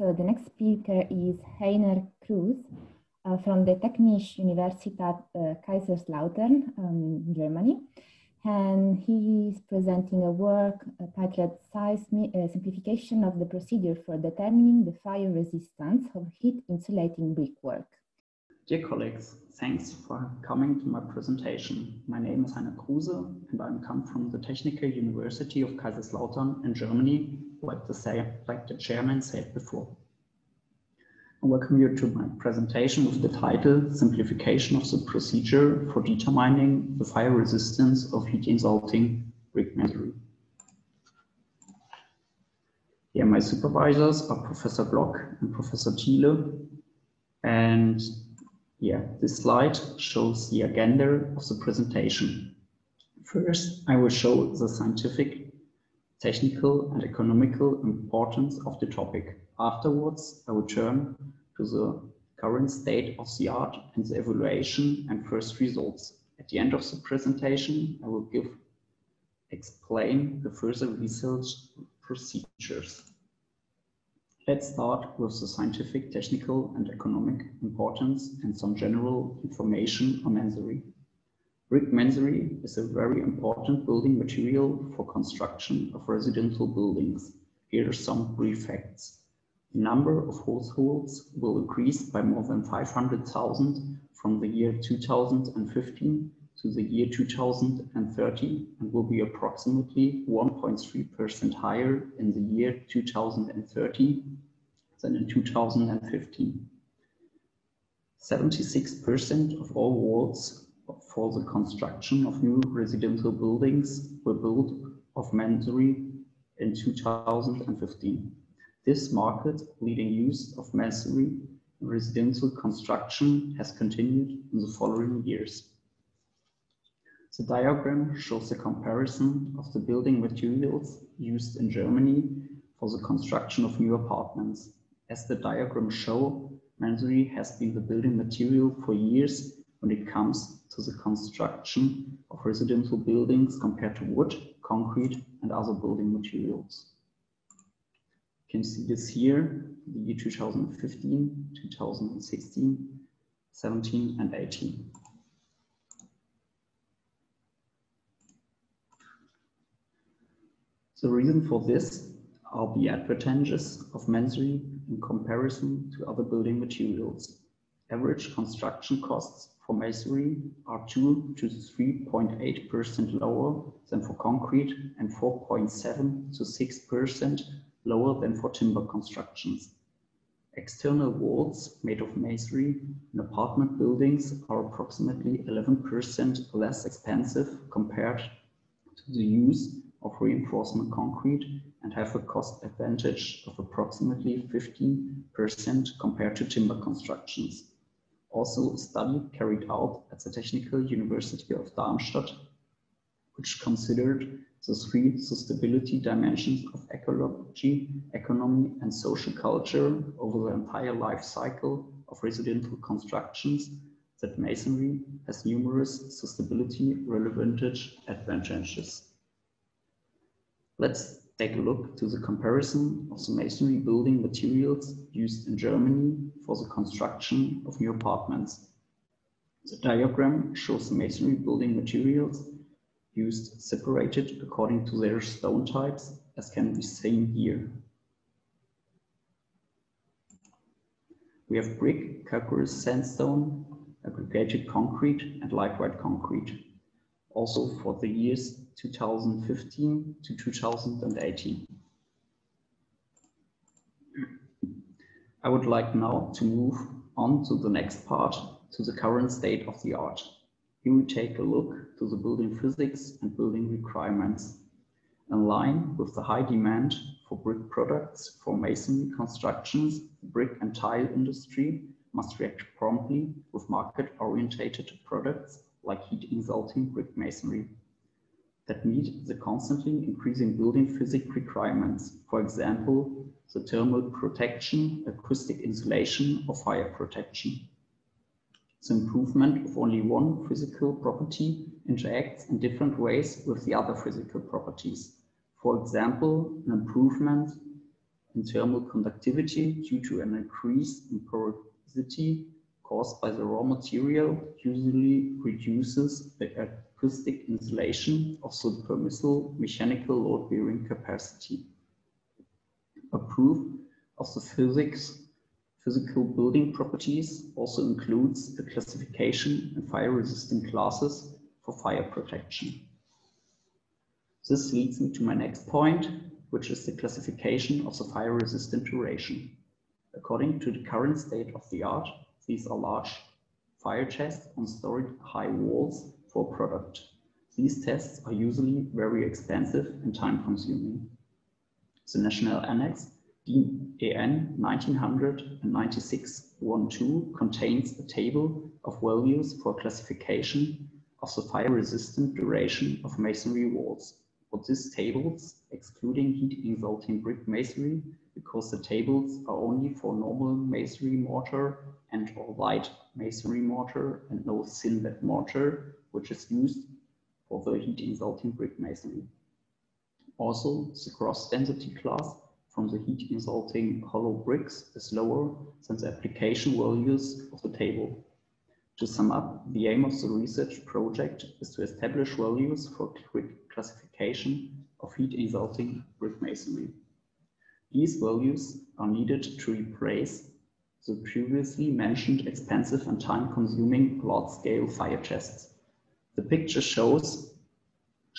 So the next speaker is Heiner Kruse from the Technische Universität Kaiserslautern, Germany. And he is presenting a work titled Simplification of the Procedure for Determining the Fire Resistance of Heat Insulating Brickwork. Dear colleagues, thanks for coming to my presentation. My name is Heiner Kruse and I come from the Technical University of Kaiserslautern in Germany, like the chairman said before. I welcome you to my presentation with the title Simplification of the Procedure for Determining the Fire Resistance of Heat Insulating Brickmasonry. Here my supervisors are Professor Block and Professor Thiele, and yeah, this slide shows the agenda of the presentation. First, I will show the scientific, technical, and economical importance of the topic. Afterwards, I will turn to the current state of the art and the evaluation and first results. At the end of the presentation, I will explain the further research procedures. Let's start with the scientific, technical, and economic importance and some general information on masonry. Brick masonry is a very important building material for construction of residential buildings. Here are some brief facts. The number of households will increase by more than 500,000 from the year 2015 to the year 2030 and will be approximately 1.3% higher in the year 2030 than in 2015. 76% of all walls for the construction of new residential buildings were built of masonry in 2015. This market-leading use of masonry in residential construction has continued in the following years. The diagram shows the comparison of the building materials used in Germany for the construction of new apartments. As the diagram shows, masonry has been the building material for years when it comes to the construction of residential buildings compared to wood, concrete, and other building materials. You can see this here, the year 2015, 2016, 17, and 18. The reason for this are the advantages of masonry in comparison to other building materials. Average construction costs for masonry are 2 to 3.8% lower than for concrete and 4.7 to 6% lower than for timber constructions. External walls made of masonry in apartment buildings are approximately 11% less expensive compared to the use of reinforcement concrete and have a cost advantage of approximately 15% compared to timber constructions. Also, a study carried out at the Technical University of Darmstadt, which considered the three sustainability dimensions of ecology, economy, and social culture over the entire life cycle of residential constructions, that masonry has numerous sustainability-relevant advantages. Let's take a look to the comparison of the masonry building materials used in Germany for the construction of new apartments. The diagram shows the masonry building materials used separated according to their stone types, as can be seen here. We have brick, calcareous sandstone, aggregated concrete, and light white concrete. Also for the years 2015 to 2018. I would like now to move on to the next part, to the current state of the art. Here we take a look to the building physics and building requirements. In line with the high demand for brick products for masonry constructions, the brick and tile industry must react promptly with market-oriented products like heat-insulating brick masonry that meet the constantly increasing building physics requirements. For example, the thermal protection, acoustic insulation, or fire protection. The improvement of only one physical property interacts in different ways with the other physical properties. For example, an improvement in thermal conductivity due to an increase in porosity caused by the raw material usually reduces the acoustic insulation of the permissible mechanical load-bearing capacity. A proof of the physical building properties also includes the classification and fire-resistant classes for fire protection. This leads me to my next point, which is the classification of the fire-resistant duration. According to the current state of the art, these are large fire tests on solid high walls for product. These tests are usually very expensive and time-consuming. The National Annex DIN EN 1996-1-2 contains a table of values for classification of the fire-resistant duration of masonry walls. For these tables, excluding heat-exhausting brick masonry, because the tables are only for normal masonry mortar and or light masonry mortar and no thin bed mortar, which is used for the heat-exhausting brick masonry. Also, the cross-density class from the heat-exhausting hollow bricks is lower than the application values of the table. To sum up, the aim of the research project is to establish values for quick classification of heat-exhausting brick masonry. These values are needed to replace the previously mentioned expensive and time-consuming large-scale fire tests. The picture shows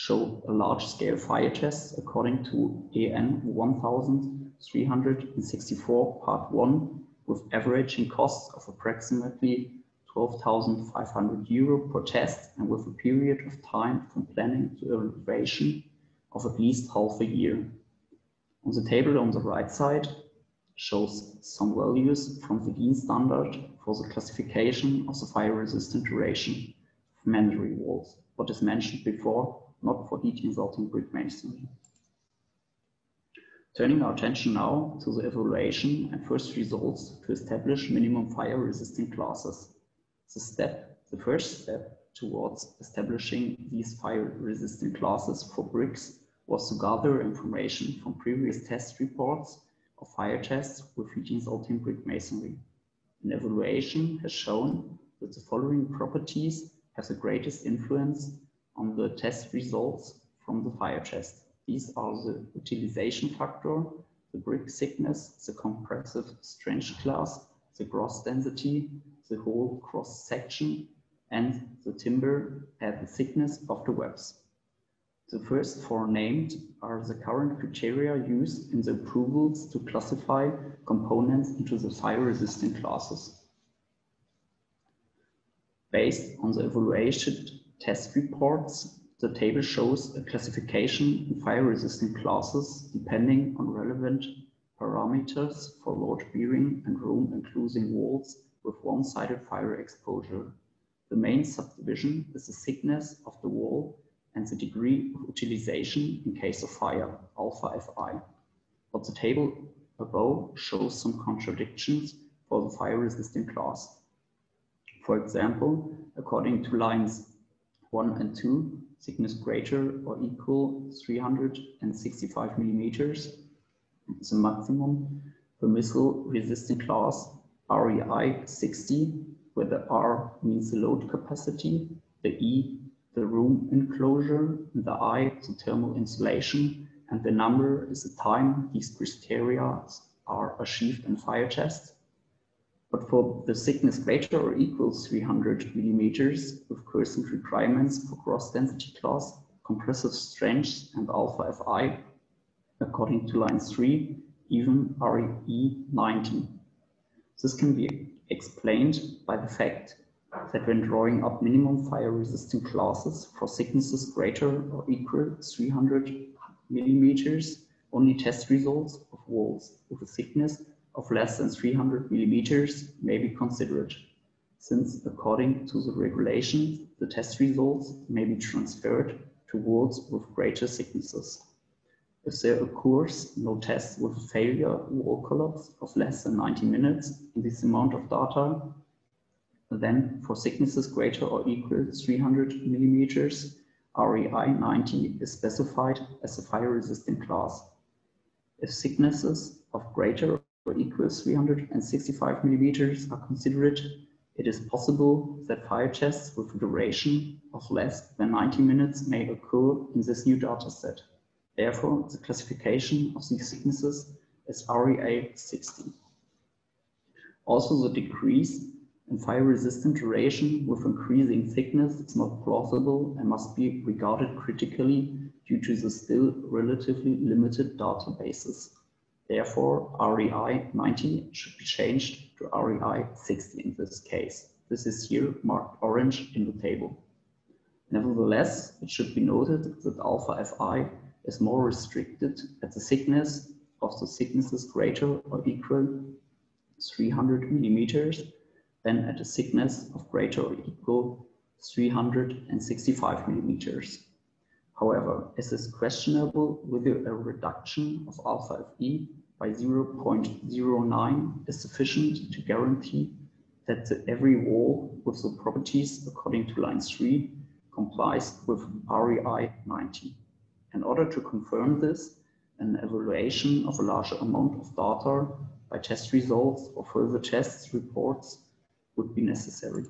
a large-scale fire test according to EN 1364 Part 1 with averaging costs of approximately €12,500 per test and with a period of time from planning to evaluation of at least half a year. On the table on the right side shows some values from the DIN standard for the classification of the fire-resistant duration of masonry walls, what is mentioned before, not for heat-exhausting brick masonry. Turning our attention now to the evaluation and first results to establish minimum fire-resistant classes. The first step towards establishing these fire-resistant classes for bricks was to gather information from previous test reports of fire tests with heat-exhausting brick masonry. An evaluation has shown that the following properties have the greatest influence on the test results from the fire test. These are the utilization factor, the brick thickness, the compressive strength class, the gross density, the whole cross section, and the timber at the thickness of the webs. The first four named are the current criteria used in the approvals to classify components into the fire-resistant classes. Based on the evaluated test reports, the table shows a classification in fire-resistant classes depending on relevant parameters for load-bearing and room-enclosing walls with one-sided fire exposure. The main subdivision is the thickness of the wall and the degree of utilization in case of fire, alpha Fi. But the table above shows some contradictions for the fire-resistant class. For example, according to lines 1 and 2, thickness greater or equal 365 millimeters, the maximum permissible resistant class REI 60, where the R means the load capacity, the E the room enclosure, and the I the thermal insulation, and the number is the time these criteria are achieved in fire tests. But for the thickness greater or equal 300 millimeters, with current requirements for gross density class, compressive strength, and alpha Fi, according to line 3, even REI 90. This can be explained by the fact that when drawing up minimum fire-resistant classes for thicknesses greater or equal 300 millimeters, only test results of walls with a thickness of less than 300 millimeters may be considered, since according to the regulations, the test results may be transferred to walls with greater thicknesses. If there occurs no test with a failure wall collapse of less than 90 minutes in this amount of data, then for thicknesses greater or equal 300 millimeters, REI 90 is specified as a fire-resistant class. if thicknesses of greater or equal 365 millimeters are considered, it is possible that fire tests with a duration of less than 90 minutes may occur in this new dataset. Therefore, the classification of these thicknesses is REI 60. Also, the decrease in fire-resistant duration with increasing thickness is not plausible and must be regarded critically due to the still relatively limited databases. Therefore, REI 90 should be changed to REI 60 in this case. This is here marked orange in the table. Nevertheless, it should be noted that alpha Fi is more restricted at the thickness of the thicknesses greater or equal 300 millimeters than at a thickness of greater or equal 365 millimeters. However, it is questionable whether a reduction of alpha Fe by 0.09 is sufficient to guarantee that every wall with the properties according to line 3 complies with REI 90. In order to confirm this, an evaluation of a larger amount of data by test results or further test reports would be necessary.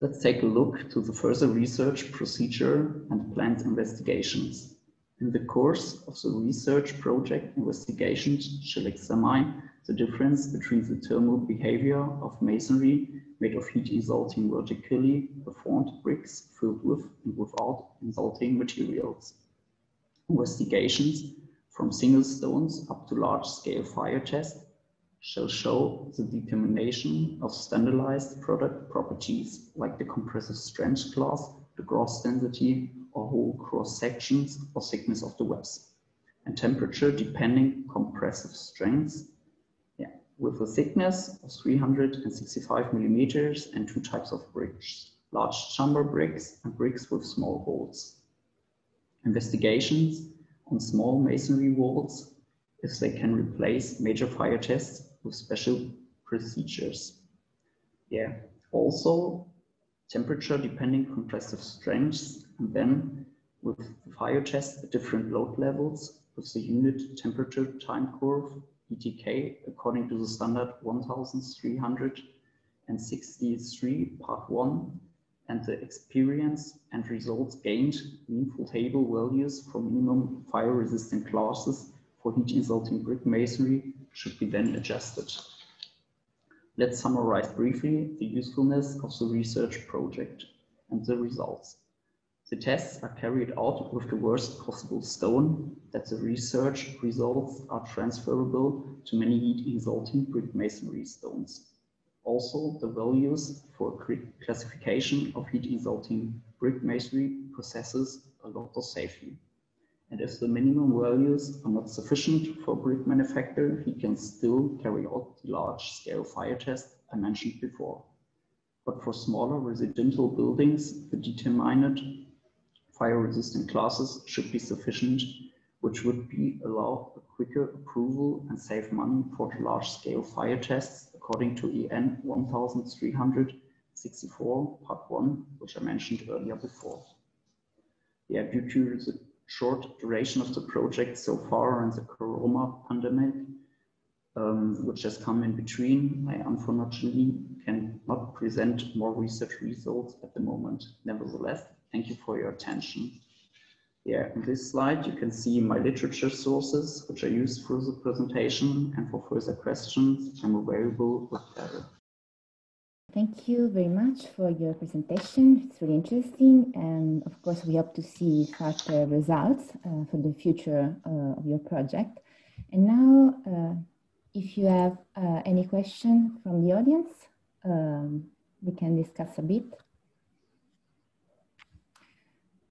Let's take a look to the further research procedure and planned investigations. In the course of the research project, investigations shall examine the difference between the thermal behavior of masonry made of heat insulting vertically performed bricks filled with and without insulting materials. Investigations from single stones up to large-scale fire tests shall show the determination of standardized product properties like the compressive strength class, the gross density or whole cross sections or thickness of the webs, and temperature depending compressive strengths with a thickness of 365 millimeters and two types of bricks, large chamber bricks and bricks with small holes. Investigations on small masonry walls if they can replace major fire tests with special procedures. Also temperature-dependent compressive strengths, and then with the fire tests at different load levels with the unit temperature time curve ETK according to the standard 1363 part 1 and the experience and results gained meaningful table values for minimum fire resistant classes for heat insulting brick masonry should be then adjusted. Let's summarize briefly the usefulness of the research project and the results. The tests are carried out with the worst possible stone, that the research results are transferable to many heat insulting brick masonry stones. Also, the values for classification of heat insulting brick masonry processes a lot of safety. And if the minimum values are not sufficient for brick manufacturer, he can still carry out the large-scale fire test I mentioned before. But for smaller residential buildings, the determined fire-resistant classes should be sufficient, which would allow a quicker approval and save money for large-scale fire tests according to EN 1364 part 1, which I mentioned earlier before. Due to the short duration of the project so far and the corona pandemic, which has come in between, I unfortunately cannot present more research results at the moment. Nevertheless, thank you for your attention. In this slide, you can see my literature sources, which I used for the presentation, and for further questions, I'm available with Carol. Thank you very much for your presentation. It's really interesting, and of course, we hope to see further results for the future of your project. And now, if you have any question from the audience, we can discuss a bit.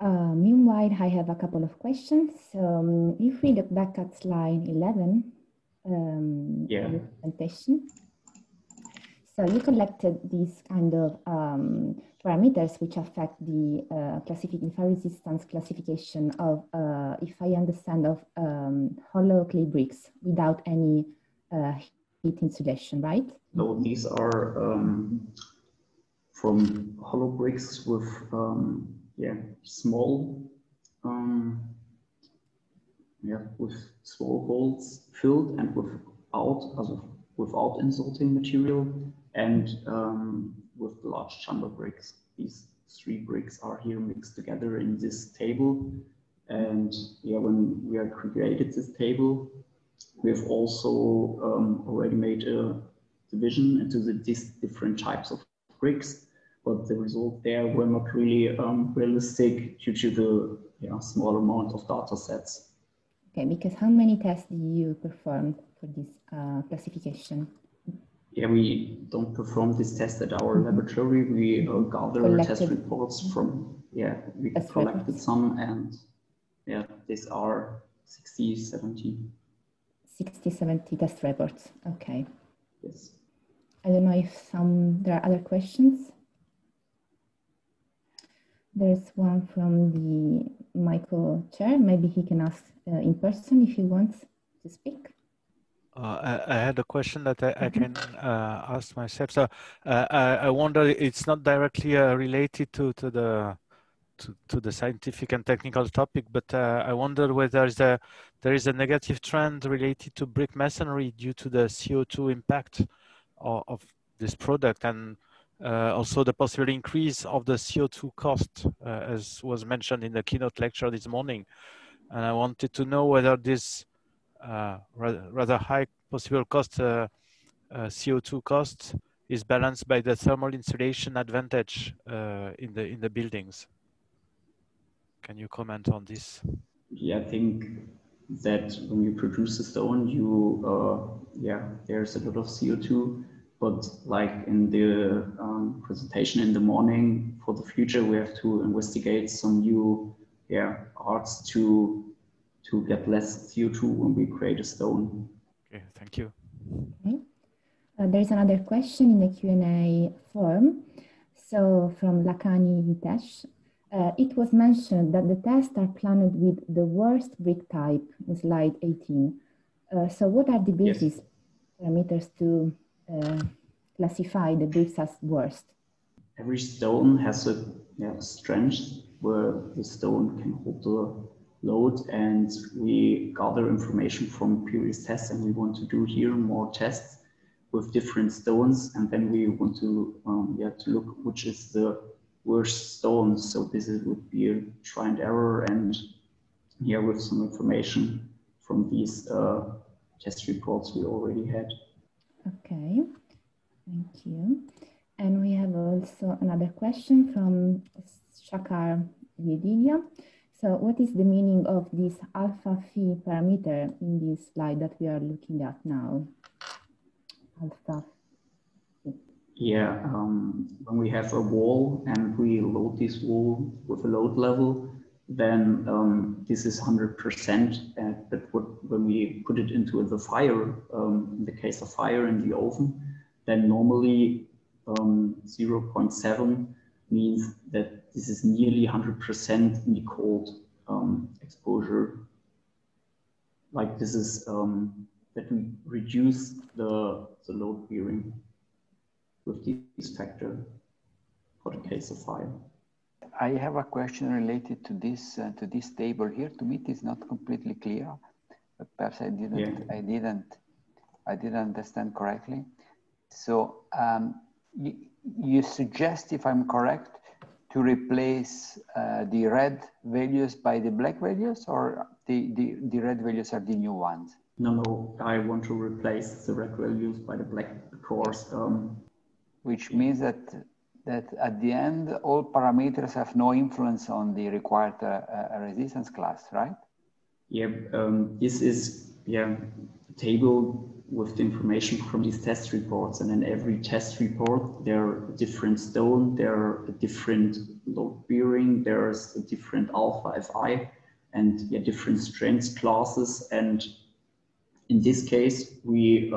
Meanwhile, I have a couple of questions. If we look back at slide 11, the presentation. So you collected these kind of parameters which affect the fire resistance classification of, if I understand, of hollow clay bricks without any heat insulation, right? No, these are from hollow bricks with small with small holes filled and without insulting material, and with large chamber bricks. These three bricks are here mixed together in this table. And yeah, when we have created this table, we've also already made a division into these different types of bricks, but the result there were not really realistic due to the small amount of data sets. Okay, because how many tests do you perform for this classification? Yeah, we don't perform this test at our laboratory. We gather test reports from, we collected some, and yeah, these are 60, 70 test reports. Okay. Yes. I don't know if there are other questions. There's one from the Michael chair. Maybe he can ask in person if he wants to speak. I had a question that I can ask myself. So I wonder, it's not directly related to the scientific and technical topic, but I wonder whether there is a negative trend related to brick masonry due to the CO2 impact of this product, and also the possible increase of the CO2 cost, as was mentioned in the keynote lecture this morning. And I wanted to know whether this rather high possible cost, CO2 cost, is balanced by the thermal insulation advantage in the buildings. Can you comment on this? Yeah, I think that when you produce a stone, you there's a lot of CO2. But like in the presentation in the morning, for the future we have to investigate some new arts to get less CO2 when we create a stone. Okay, thank you. Okay. There's another question in the Q&A form. So from Lakhani Hitesh. It was mentioned that the tests are planned with the worst brick type in slide 18. So what are the basis parameters to classify the bricks as worst? Every stone has a strength where the stone can hold the load, and we gather information from previous tests, and we want to do here more tests with different stones, and then we want to look which is the worst stones. So this would be a try and error, and here with some information from these test reports we already had. Okay, thank you. And we have also another question from Shakar Yedidia. So what is the meaning of this alpha phi parameter in this slide that we are looking at now? Alpha. Yeah, when we have a wall and we load this wall with a load level, then this is 100%. But when we put it into the fire, in the case of fire in the oven, then normally 0.7 means that this is nearly 100% in the cold exposure. Like this is that we reduce the load bearing with this factor for the case of fire. I have a question related to this table here. To me, it is not completely clear. But perhaps I didn't understand correctly. So you suggest, if I'm correct, to replace the red values by the black values, or the red values are the new ones? No, I want to replace the red values by the black, because which means that at the end, all parameters have no influence on the required resistance class, right? Yeah, this is a table with the information from these test reports, and in every test report, there are a different stone, there are a different load bearing, there's a different alpha Fi, and different strength classes. And in this case, we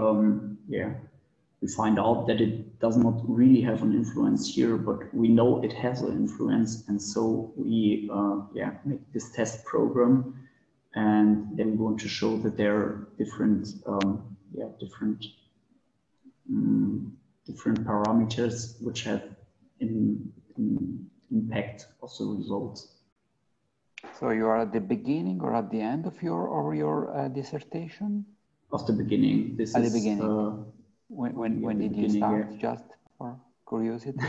find out that it does not really have an influence here, but we know it has an influence, and so we make this test program, and then we want to show that there are different parameters which have an impact of the results. So you are at the beginning or at the end of your dissertation? Of the beginning. This at is the beginning. When did you start? Yeah. Just for curiosity.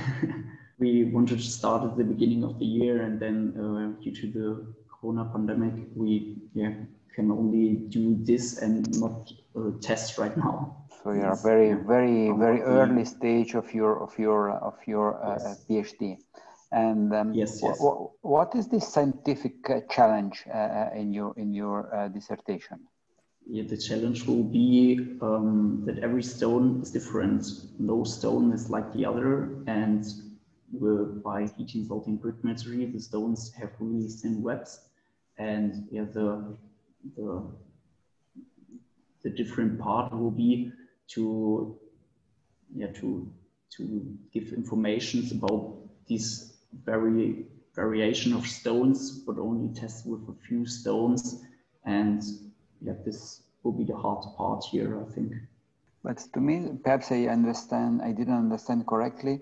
We wanted to start at the beginning of the year, and then due to the Corona pandemic, we can only do this and not test right now. So you are very early stage of your PhD. And what is the scientific challenge in your dissertation? Yeah, the challenge will be that every stone is different. No stone is like the other, and by heating salting brick material, the stones have really thin webs, and the different part will be to give information about these variation of stones, but only test with a few stones, and this will be the hard part here, I think. But to me, perhaps I didn't understand correctly.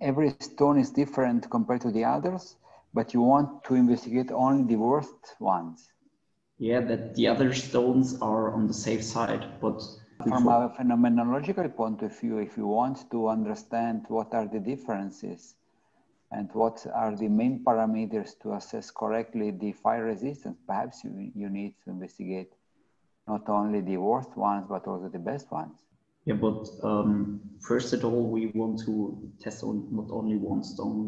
Every stone is different compared to the others, but you want to investigate only the worst ones. Yeah, that the other stones are on the safe side, but from a phenomenological point of view, if you want to understand what are the differences and what are the main parameters to assess correctly the fire resistance, perhaps you need to investigate not only the worst ones, but also the best ones. Yeah, but first of all, we want to test not only one stone.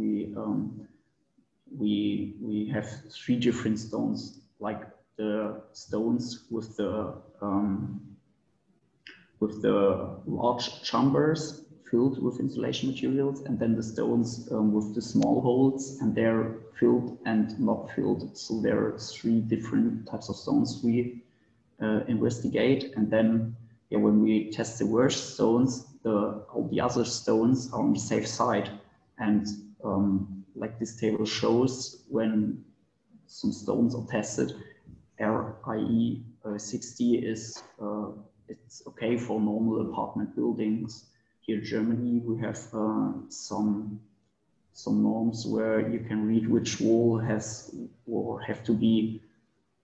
We have three different stones, like the stones with the large chambers filled with insulation materials, and then the stones with the small holes, and they're filled and not filled. So there are three different types of stones we investigate, and then when we test the worst stones, all the other stones are on the safe side. And like this table shows, when some stones are tested, REI 60 is it's okay for normal apartment buildings. Here in Germany, we have some norms where you can read which wall has or have to be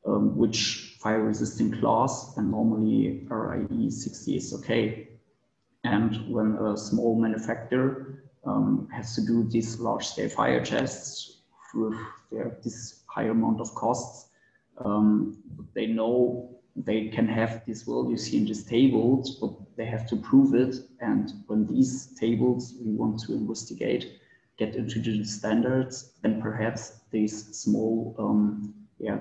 which fire-resistant class, and normally REI 60 is okay. And when a small manufacturer has to do these large-scale fire tests, they have this high amount of costs. They know they can have these values here in these tables, but they have to prove it. And when these tables we want to investigate get into the standards, then perhaps these small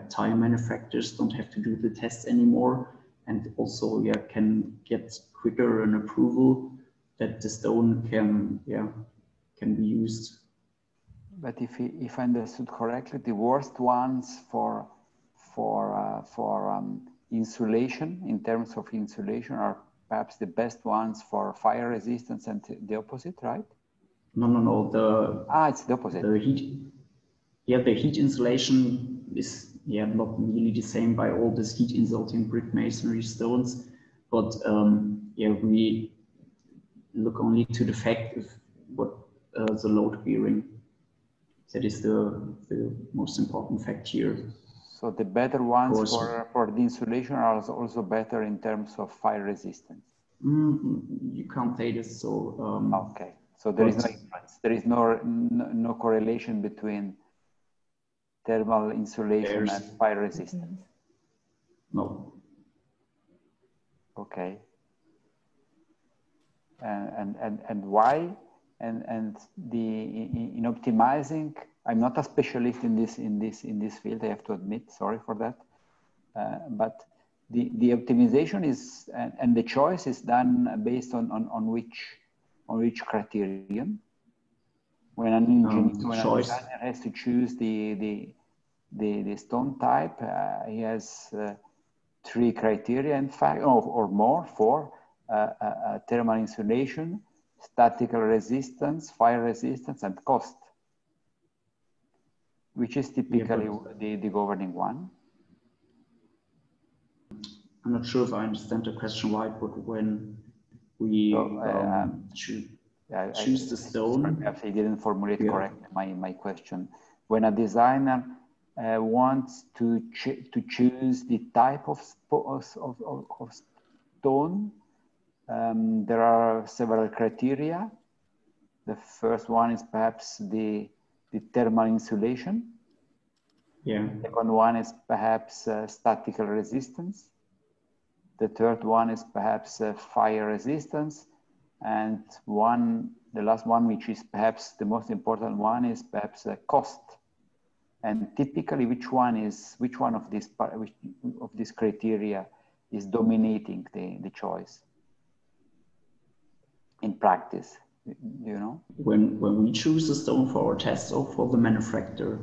tire manufacturers don't have to do the tests anymore, and also can get quicker an approval that the stone can be used. But if I understood correctly, the worst ones for insulation, in terms of insulation, are perhaps the best ones for fire resistance, and the opposite, right? No. It's the opposite. The heat insulation is not nearly the same by all these heat insulting brick masonry stones, but we look only to the fact of what the load bearing. That is the most important fact here. So the better ones for the insulation are also better in terms of fire resistance. You can't say this. So okay. So there is no difference. There is no correlation between thermal insulation and fire resistance. No. Okay. And why? And in optimizing. I'm not a specialist in this field, I have to admit, sorry for that. But the optimization is and the choice is done based on which criterion? When an engineer has to choose the stone type, he has three criteria, in fact, or more, for thermal insulation, statical resistance, fire resistance, and cost. Which is typically the governing one. I'm not sure if I understand the question right, but when we choose the stone. Perhaps I didn't formulate correctly my question. When a designer wants to choose the type of stone. There are several criteria. The first one is perhaps the thermal insulation. Yeah. The second one is perhaps statical resistance. The third one is perhaps fire resistance. And the last one, which is perhaps the most important one, is perhaps cost. And typically, which one of these criteria is dominating the choice in practice? You know, when we choose a stone for our test or for the manufacturer?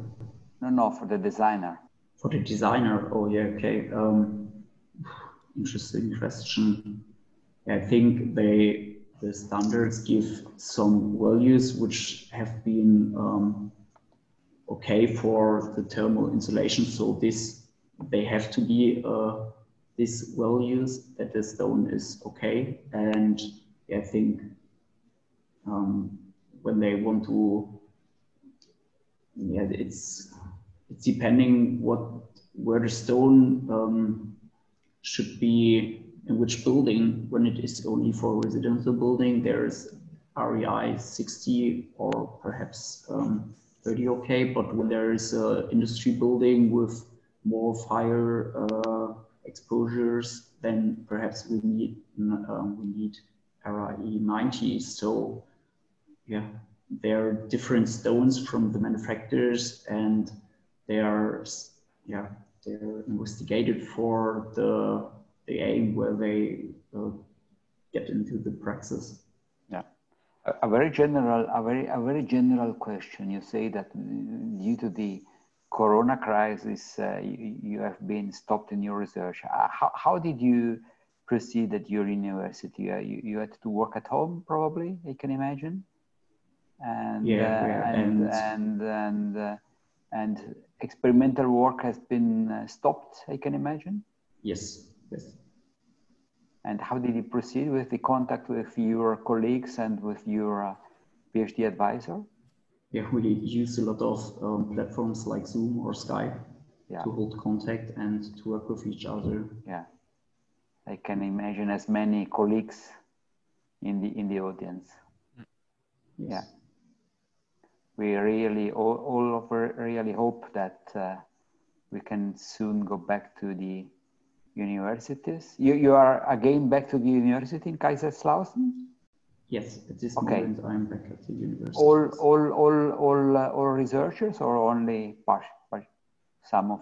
No, for the designer. For the designer. Oh yeah, okay. Interesting question. I think the standards give some values which have been okay for the thermal insulation. So they have to be these values that the stone is okay. And I think when they want to, yeah, it's depending where the stone should be, in which building. When it is only for residential building, there's REI 60 or perhaps 30 okay, but when there is an industry building with more fire exposures, then perhaps we need REI 90. So yeah, there are different stones from the manufacturers, and they are investigated for the aim where they get into the praxis. Yeah, a very general question. You say that due to the Corona crisis, you have been stopped in your research. How did you proceed at your university? You had to work at home, probably. I can imagine. And and experimental work has been stopped, I can imagine. Yes. Yes. And how did you proceed with the contact with your colleagues and with your PhD advisor? Yeah, we used a lot of platforms like Zoom or Skype to hold contact and to work with each other. Yeah, I can imagine as many colleagues in the audience. Yes. Yeah, we really all hope that we can soon go back to the universities. You are again back to the university in Kaiserslautern? Yes, at this moment I'm back at the university. All researchers, or only some of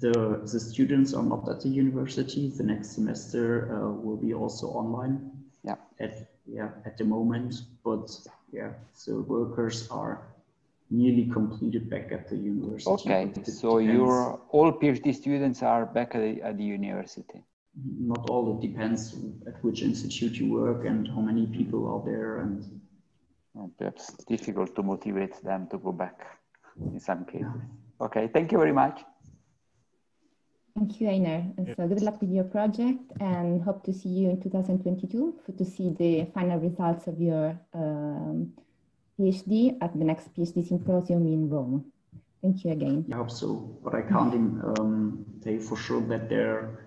the students are not at the university. The next semester will be also online. Yeah. At the moment, but yeah, so workers are nearly completed back at the university. Okay, so your all PhD students are back at the university? Not all, it depends at which institute you work and how many people are there. And perhaps it's difficult to motivate them to go back in some cases. Yeah. Okay, thank you very much. Thank you, Heiner. And so good luck with your project, and hope to see you in 2022 to see the final results of your PhD at the next PhD symposium in Rome. Thank you again. I hope so, but I can't say for sure that there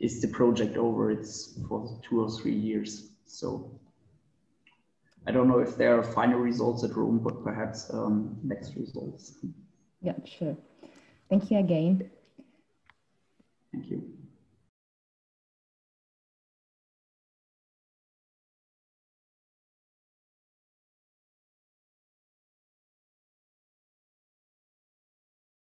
is the project over. It's for 2 or 3 years. So I don't know if there are final results at Rome, but perhaps next results. Yeah, sure. Thank you again.